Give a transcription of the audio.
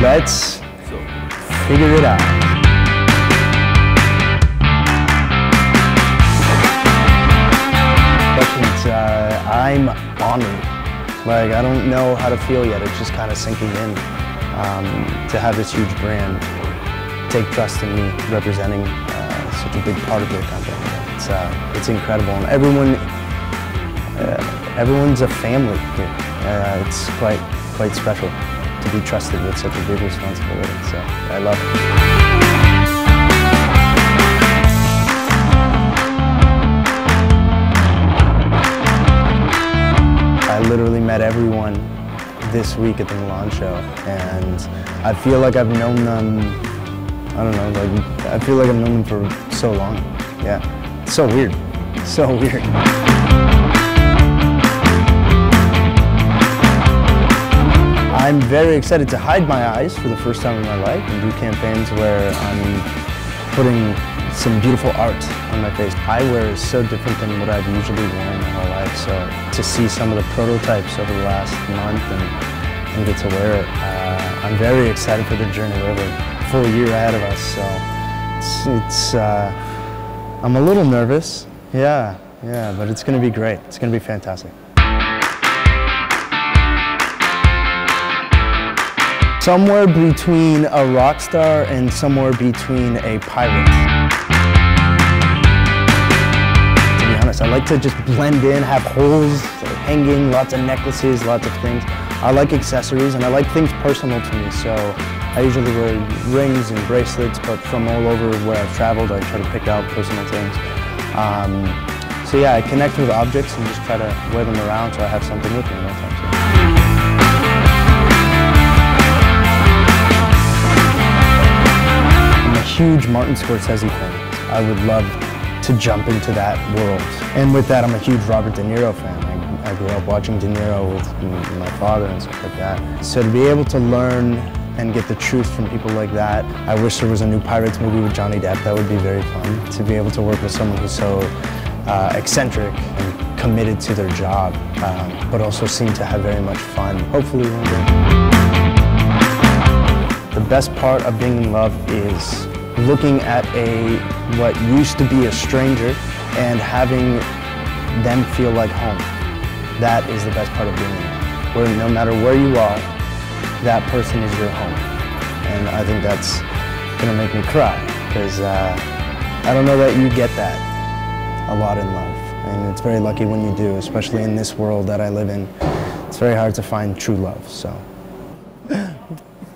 Let's figure it out. I'm honored. Like, I don't know how to feel yet. It's just kind of sinking in to have this huge brand take trust in me, representing such a big part of their company. It's incredible, and everyone's a family here. It's quite special to be trusted with such a big responsibility. So I love it. I literally met everyone this week at the Milan show, and I feel like I've known them, I don't know, like, I feel like I've known them for so long. Yeah, it's so weird, so weird. I'm very excited to hide my eyes for the first time in my life and do campaigns where I'm putting some beautiful art on my face. Eyewear is so different than what I've usually worn my whole life, so to see some of the prototypes over the last month and get to wear it, I'm very excited for the journey. We have a full year ahead of us, so I'm a little nervous, yeah, but it's going to be great. It's going to be fantastic. Somewhere between a rock star and somewhere between a pirate. To be honest, I like to just blend in, have holes, like hanging, lots of necklaces, lots of things. I like accessories, and I like things personal to me, so I usually wear rings and bracelets, but from all over where I've traveled, I try to pick out personal things. So yeah, I connect with objects and just try to wear them around so I have something with me all the time. Huge Martin Scorsese fan. I would love to jump into that world. And with that, I'm a huge Robert De Niro fan. I grew up watching De Niro with my father and stuff like that. So to be able to learn and get the truth from people like that, I wish there was a new Pirates movie with Johnny Depp. That would be very fun. To be able to work with someone who's so eccentric and committed to their job, but also seemed to have very much fun. Hopefully one day. The best part of being in love is looking at what used to be a stranger and having them feel like home. That is the best part of being in love, where no matter where you are, that person is your home. And I think that's gonna make me cry, because I don't know that you get that a lot in love. And it's very lucky when you do, especially in this world that I live in. It's very hard to find true love, so.